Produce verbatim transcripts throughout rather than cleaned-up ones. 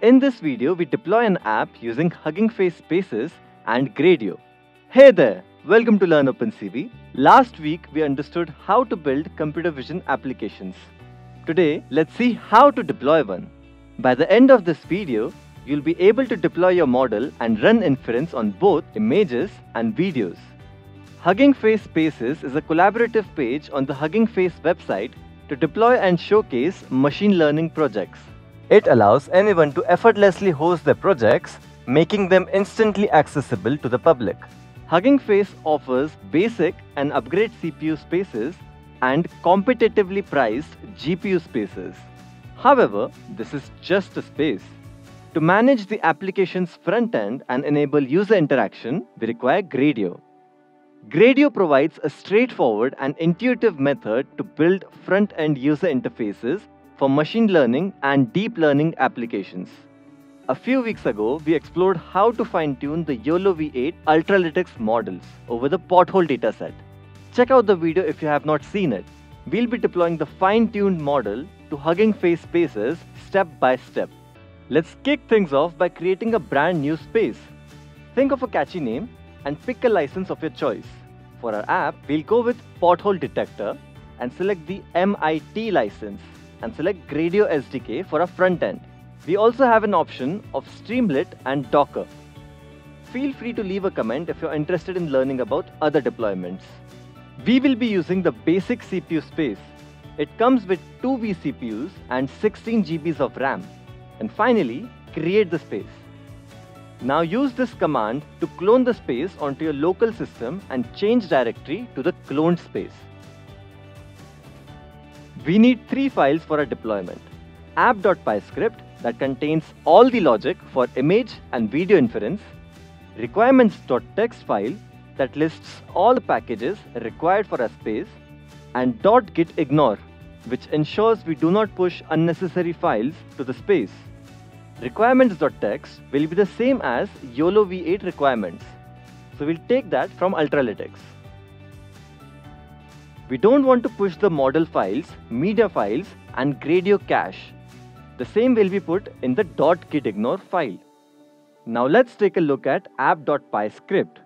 In this video, we deploy an app using Hugging Face Spaces and Gradio. Hey there! Welcome to Learn OpenCV. Last week, we understood how to build computer vision applications. Today, let's see how to deploy one. By the end of this video, you'll be able to deploy your model and run inference on both images and videos. Hugging Face Spaces is a collaborative page on the Hugging Face website to deploy and showcase machine learning projects. It allows anyone to effortlessly host their projects, making them instantly accessible to the public. Hugging Face offers basic and upgrade C P U spaces and competitively priced G P U spaces. However, this is just a space. To manage the application's front end and enable user interaction, we require Gradio. Gradio provides a straightforward and intuitive method to build front-end user interfaces for machine learning and deep learning applications. A few weeks ago, we explored how to fine-tune the YOLOv eight Ultralytics models over the Pothole dataset. Check out the video if you have not seen it. We'll be deploying the fine-tuned model to Hugging Face Spaces step by step. Let's kick things off by creating a brand new space. Think of a catchy name and pick a license of your choice. For our app, we'll go with Pothole Detector and select the M I T license and select Gradio S D K for our front end. We also have an option of Streamlit and Docker. Feel free to leave a comment if you're interested in learning about other deployments. We will be using the basic C P U space. It comes with two vCPUs and sixteen G Bs of RAM. And finally, create the space. Now use this command to clone the space onto your local system and change directory to the cloned space. We need three files for our deployment. App.py script that contains all the logic for image and video inference. Requirements.txt file that lists all the packages required for our space. And .gitignore, which ensures we do not push unnecessary files to the space. Requirements.txt will be the same as YOLOv eight requirements. So we'll take that from Ultralytics. We don't want to push the model files, media files, and Gradio cache. The same will be put in the .gitignore file. Now let's take a look at app.py script.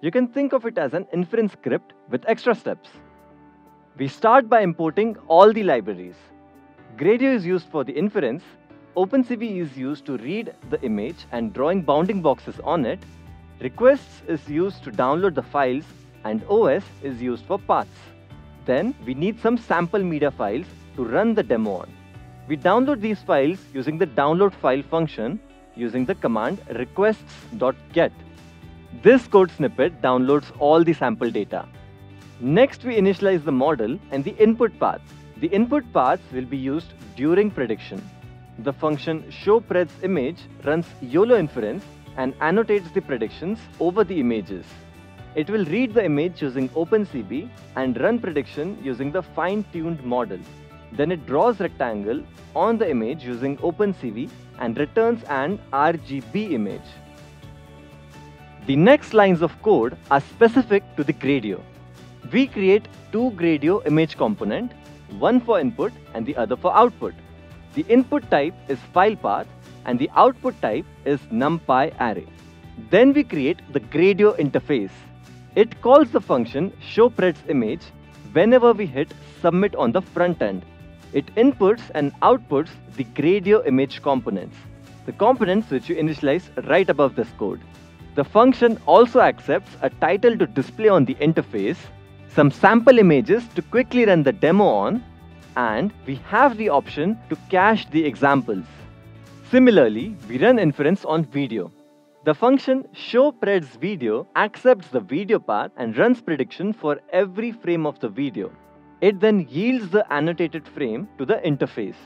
You can think of it as an inference script with extra steps. We start by importing all the libraries. Gradio is used for the inference, OpenCV is used to read the image and drawing bounding boxes on it, requests is used to download the files, and O S is used for paths. Then we need some sample media files to run the demo on. We download these files using the download file function using the command requests.get. This code snippet downloads all the sample data. Next, we initialize the model and the input path. The input paths will be used during prediction. The function showPredsImage runs YOLO inference and annotates the predictions over the images. It will read the image using OpenCV and run prediction using the fine-tuned model. Then it draws rectangle on the image using OpenCV and returns an R G B image. The next lines of code are specific to the Gradio. We create two Gradio image components, one for input and the other for output. The input type is file path and the output type is numpy array. Then we create the Gradio interface. It calls the function showPredsImage whenever we hit submit on the front end. It inputs and outputs the Gradio image components, the components which you initialize right above this code. The function also accepts a title to display on the interface, some sample images to quickly run the demo on, and we have the option to cache the examples. Similarly, we run inference on video. The function showPredsVideo accepts the video path and runs prediction for every frame of the video. It then yields the annotated frame to the interface.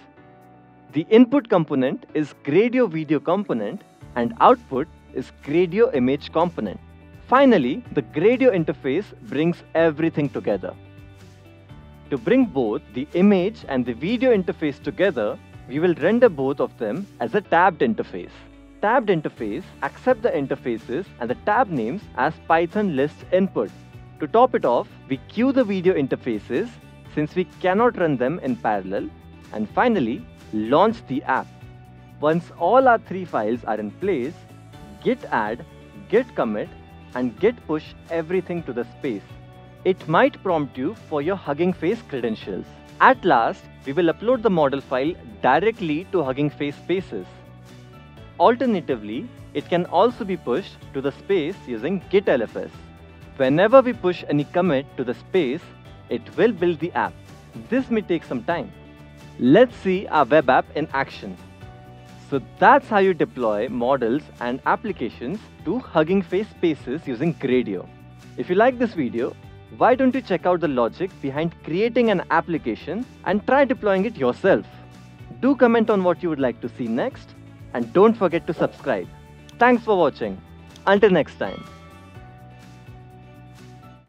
The input component is Gradio video component and output is Gradio image component. Finally, the Gradio interface brings everything together. To bring both the image and the video interface together, we will render both of them as a tabbed interface. Tabbed interface accepts the interfaces and the tab names as Python list input. To top it off, we queue the video interfaces since we cannot run them in parallel, and finally launch the app. Once all our three files are in place, git add, git commit, and git push everything to the space. It might prompt you for your Hugging Face credentials. At last, we will upload the model file directly to Hugging Face Spaces. Alternatively, it can also be pushed to the space using git L F S. Whenever we push any commit to the space, it will build the app. This may take some time. Let's see our web app in action. So that's how you deploy models and applications to Hugging Face Spaces using Gradio. If you like this video, why don't you check out the logic behind creating an application and try deploying it yourself. Do comment on what you would like to see next, and don't forget to subscribe. Thanks for watching. Until next time.